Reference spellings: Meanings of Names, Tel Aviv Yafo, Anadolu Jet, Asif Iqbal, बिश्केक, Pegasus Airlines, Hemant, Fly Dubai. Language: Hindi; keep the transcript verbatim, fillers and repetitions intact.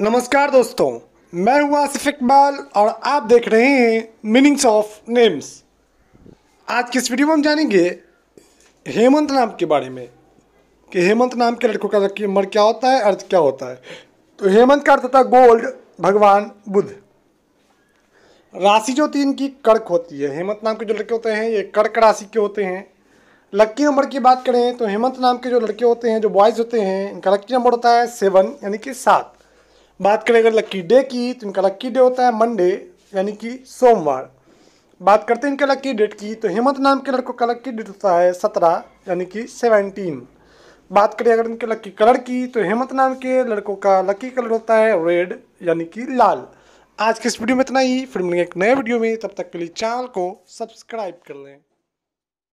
नमस्कार दोस्तों, मैं हूँ आसिफ इकबाल और आप देख रहे हैं मीनिंग्स ऑफ नेम्स। आज की इस वीडियो में हम जानेंगे हेमंत नाम के बारे में कि हेमंत नाम के लड़कों का उम्र क्या होता है, अर्थ क्या होता है। तो हेमंत का अर्थ होता है गोल्ड, भगवान बुध। राशि जो होती है इनकी कर्क होती है। हेमंत नाम के जो लड़के होते हैं ये कर्क राशि के होते हैं। लक्की नंबर की बात करें तो हेमंत नाम के जो लड़के होते हैं, जो बॉयज़ होते हैं, इनका लक्की नंबर होता है सेवन यानी कि सात। बात करें अगर लक्की डे की तो इनका लक्की डे होता है मंडे यानी कि सोमवार। बात करते हैं इनके लक्की डेट की तो हेमंत नाम के लड़कों का लक्की डेट होता है सत्रह यानी कि सेवनटीन। बात करें अगर इनके लक्की कलर की तो हेमंत नाम के लड़कों का लक्की कलर होता है रेड यानी कि लाल। आज के इस वीडियो में इतना ही, फिर मिलेंगे एक नए वीडियो में। तब तक के लिए चैनल को सब्सक्राइब कर लें।